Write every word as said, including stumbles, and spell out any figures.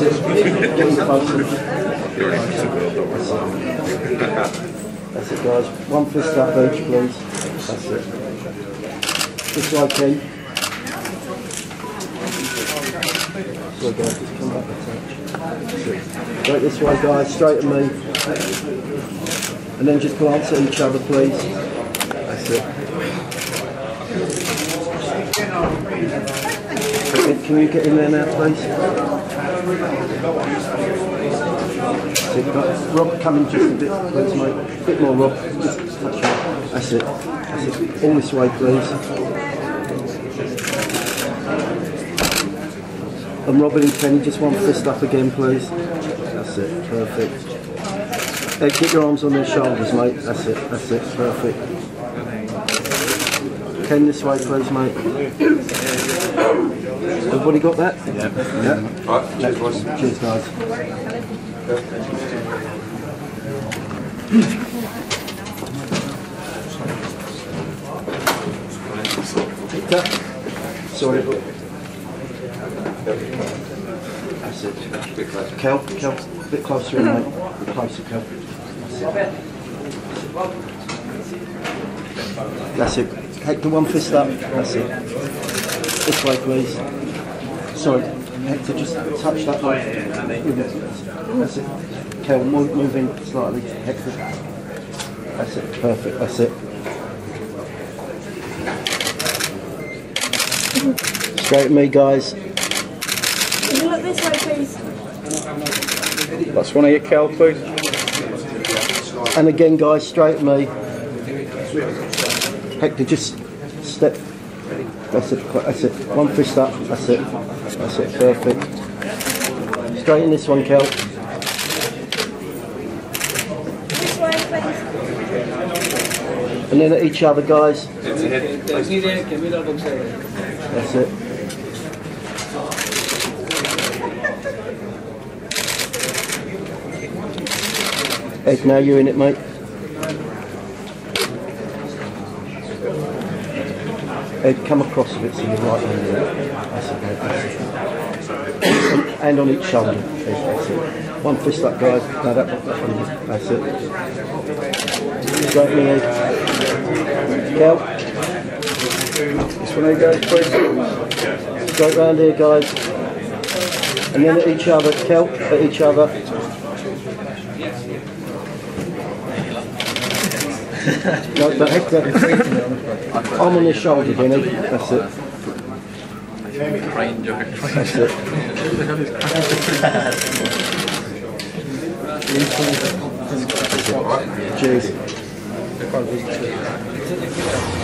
That's it, guys. One fist up each, please. That's it. Just like him. So, guys, just come back. Right this way, guys. Straight at me. And then just glance at each other, please. That's it. Can you get in there now, please? Rob, coming just a bit, please, mate. A bit more, Rob. Just touch it. That's it. That's it. All this way, please. And Robin and Kenny, just one fist up again, please. That's it. Perfect. Hey, keep your arms on their shoulders, mate. That's it. That's it. Perfect. Ken, this way, please, mate. Everybody got that? Yeah. Yeah. All right. Cheers, boys. Cheers, guys. Sorry. That's it. Kell, Kell, a bit closer in, mate. A bit closer, Kell. That's it. Hector, one fist up. That's it. This way, please. Sorry. Hector, just touch that one. That's it. Kell, move, move in slightly. Hector. That's it. Perfect. That's it. Straight at me, guys. Can you look this way, please? That's one of your Kell, please. And again, guys, straight at me. Hector, just step. That's it. That's it. One fist up. That's it. That's it. Perfect. Straighten this one, Kell. This way, please. And then at each other, guys. That's it. Ed, now you're in it, mate. Ed, come across a bit to your right hand there. That's it, mate. That's it. And on each shoulder. Ed, that's it. One fist up, guys. No, that one. That's it. Straight me, Ed. Kell. This one, guys, please. Straight round here, guys. And then at each other. Kell, at each other. No, but Hector, arm on his shoulder, Kenny. That's it. That's it. That's it. Cheers.